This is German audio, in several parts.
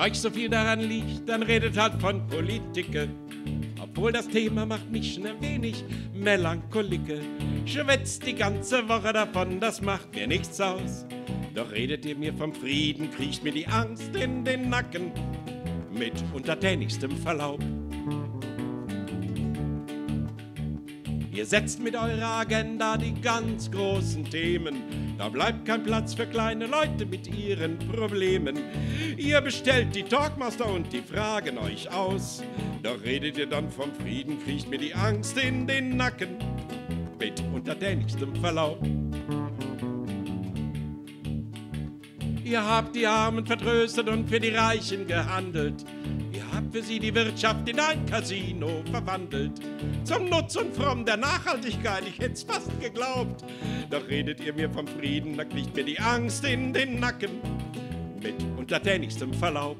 Wenn euch so viel daran liegt, dann redet halt von Politike. Obwohl das Thema macht mich schnell wenig Melancholike. Schwätzt die ganze Woche davon, das macht mir nichts aus. Doch redet ihr mir vom Frieden, kriecht mir die Angst in den Nacken. Mit untertänigstem Verlaub. Ihr setzt mit eurer Agenda die ganz großen Themen. Da bleibt kein Platz für kleine Leute mit ihren Problemen. Ihr bestellt die Talkmaster und die fragen euch aus. Doch redet ihr dann vom Frieden, kriecht mir die Angst in den Nacken. Mit untertänigstem Verlaub. Ihr habt die Armen vertröstet und für die Reichen gehandelt. Ihr habt für sie die Wirtschaft in ein Casino verwandelt. Zum Nutz und Fromm der Nachhaltigkeit, ich hätt's fast geglaubt. Doch redet ihr mir vom Frieden, da kriegt mir die Angst in den Nacken. Mit untertänigstem Verlaub.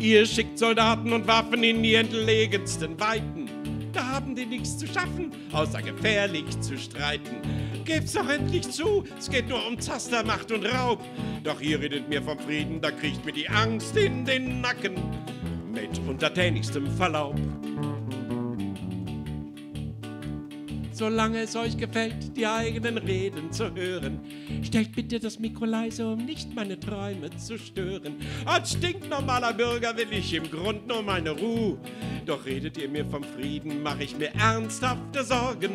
Ihr schickt Soldaten und Waffen in die entlegensten Weiten. Da haben die nichts zu schaffen, außer gefährlich zu streiten. Gebt's doch endlich zu, es geht nur um Zastermacht und Raub. Doch ihr redet mir vom Frieden, da kriecht mir die Angst in den Nacken. Mit untertänigstem Verlaub. Solange es euch gefällt, die eigenen Reden zu hören. Stellt bitte das Mikro leise, um nicht meine Träume zu stören. Als stinknormaler Bürger will ich im Grund nur meine Ruhe. Doch redet ihr mir vom Frieden, mache ich mir ernsthafte Sorgen.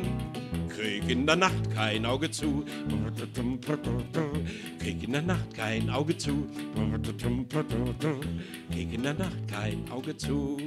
Krieg in der Nacht kein Auge zu. Krieg in der Nacht kein Auge zu. Krieg in der Nacht kein Auge zu.